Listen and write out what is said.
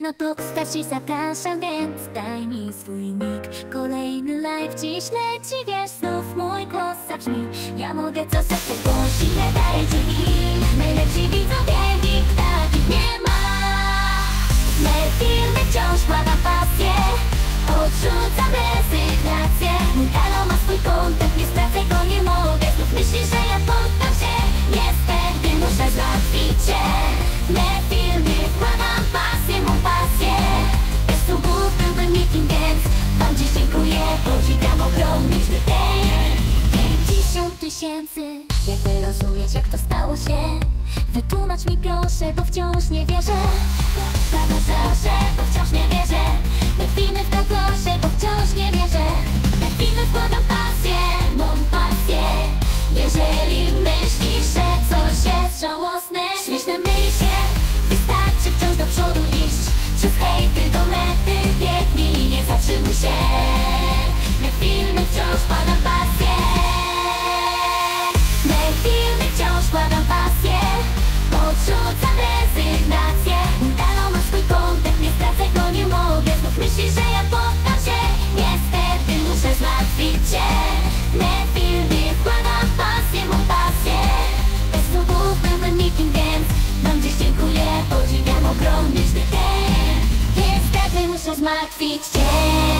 No to Stasi zapraszam, więc daj mi swój nick. Kolejny live dziś leci, wiesz, znów mój głos zabrzmi. Ja mogę co serce głosić, nie daję ci im. Najlepsi widzowie, nikt takich nie ma. Firmy wciąż ma na pasję, odrzucam rezygnację. Mój kanał ma swój kontent, nie stracę go, nie mogę. Znów myślisz, że ja poddam się, niestety muszę załatwić się. Me filmy, wkładam pasję, mą pasję. Bez subów byłbym nikim, więc wam dziś dziękuję, bo witam ogromny ten 50 000. Jak wyrozumieć, jak to stało się? Wytłumacz mi proszę, bo wciąż nie wierzę. Prawo zawsze, bo wciąż nie wierzę. Delfiny w to gorsze, bo wciąż nie wierzę. Delfiny wkładam pasję, mą pasję. Jeżeli myślisz, że coś jest żałosne, śmieszne myj się. Wystarczy wciąż do przodu iść. Przez hejty do mety biegnij, nie zatrzymuj się. Delfiny wciąż wkładam pasję. Delfiny wciąż wkładam pasję. Odrzucam rezygnację. Dalą ma swój kontent, nie stracę go, nie mogę. Znów myślisz, że ja poddam się, niestety muszę zmartwić cię. Me filmy, wkładam pasję, mą pasję. Bez słów byłbym nikim, więc wam dziś dziękuję, podziwiam ogromny ten. Niestety muszę zmartwić cię.